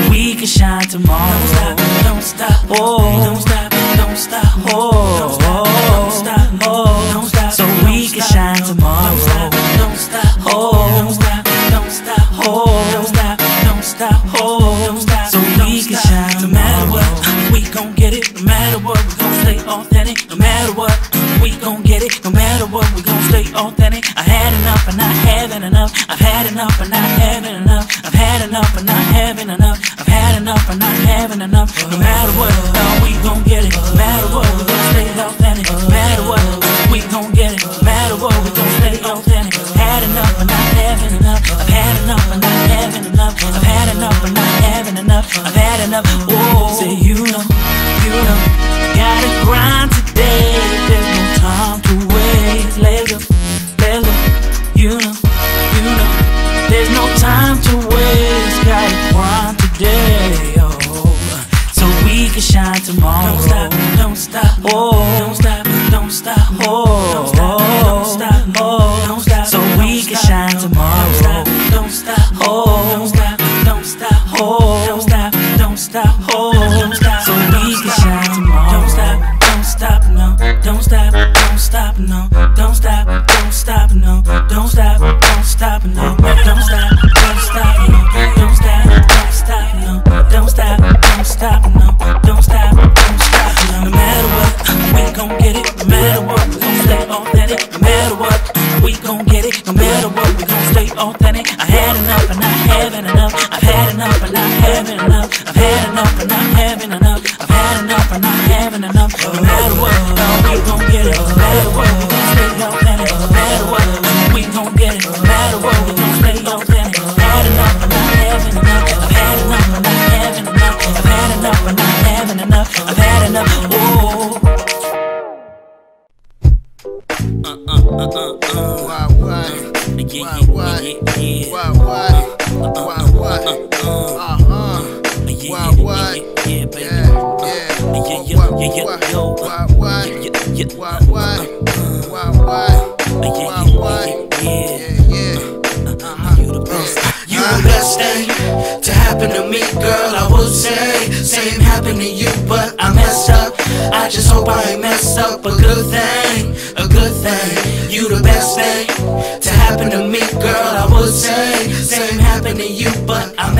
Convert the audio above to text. and we can shine tomorrow. Don't stop, don't stop, don't stop, don't stop, don't stop, don't stop, so we can shine tomorrow. Don't stop, don't stop, don't stop, don't stop, don't stop, don't stop, so we can shine tomorrow. No matter what, we gon' get it. No matter what, we gon' stay authentic. No matter what, we gon' get it. No matter what, we gon' stay authentic. I had enough and I haven't enough. I've had enough and I haven't enough. I've had enough and not having enough. I've had enough and not having enough. No matter what, we gon' get it. No matter what, we gon' stay authentic. No matter what, we gon' get it. No matter what, we gon' stay authentic. I've had enough and not having enough. I've had enough and not having enough. I've had enough and not having enough. I've had enough. Oh, say you know, gotta grind today. There's no time to wait. Later, you know, there's no time to waste. Gotta grind today. So we can shine tomorrow. Don't stop, don't stop, don't stop, don't stop, don't stop, so we can shine tomorrow. Don't stop, don't stop, don't stop, don't stop, don't stop, don't stop, so we can shine tomorrow. Don't stop, no, don't stop, no, don't stop, no, don't stop, no, don't stop. But I'm